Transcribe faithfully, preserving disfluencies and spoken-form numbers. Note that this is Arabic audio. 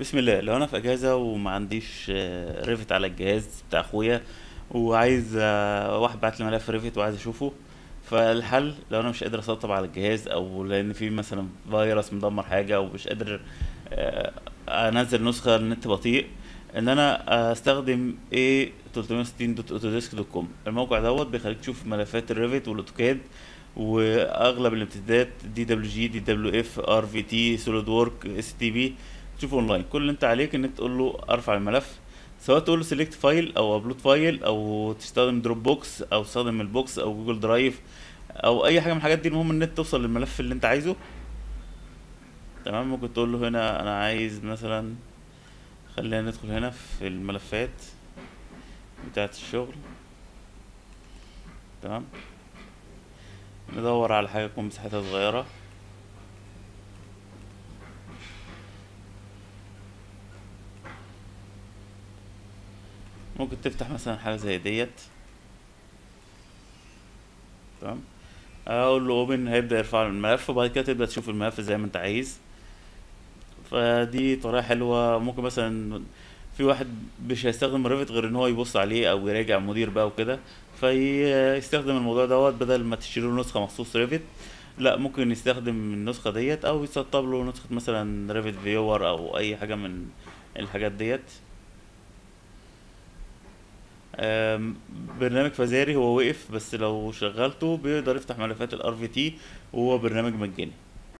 بسم الله. لو انا في اجازه وما عنديش ريفت على الجهاز بتاع اخويا وعايز واحد بعت لي ملف ريفت وعايز اشوفه، فالحل لو انا مش قادر اسطب على الجهاز او لان في مثلا فيروس مدمر حاجه ومش قادر انزل نسخه النت بطيء، ان انا استخدم إيه ثلاثمية وستين دوت أوتوديسك دوت كوم. الموقع دوت بيخليك تشوف ملفات الريفت والاوتوكاد واغلب الامتدادات دي دبليو جي دي دبليو اف ار في تي سوليد ورك اس تي بي، تشوفه اونلاين. كل اللي انت عليك انك تقول له ارفع الملف، سواء تقول له سيلكت فايل او ابلود فايل او تستخدم دروب بوكس او تستخدم البوكس او جوجل درايف او اي حاجه من الحاجات دي. المهم ان انت توصل للملف اللي انت عايزه، تمام. ممكن تقول له هنا انا عايز مثلا، خلينا ندخل هنا في الملفات بتاعه الشغل، تمام. ندور على حاجه تكون مساحتها صغيره، ممكن تفتح مثلا حاجه زي ديت، تمام. اقول له اوبن، هيبدا يرفع الملف وبعد كده تبدا تشوف الملف زي ما انت عايز. فدي طريقه حلوه. ممكن مثلا في واحد مش هيستخدم ريفت غير ان هو يبص عليه او يراجع مدير بقى وكده، فيستخدم الموضوع دوت بدل ما تشتري له نسخه مخصوص ريفت، لا ممكن يستخدم النسخه ديت او يسطب له نسخه مثلا ريفت فيور او اي حاجه من الحاجات ديت. برنامج فزاري هو وقف، بس لو شغلته بيقدر يفتح ملفات الار في تي وهو برنامج مجاني.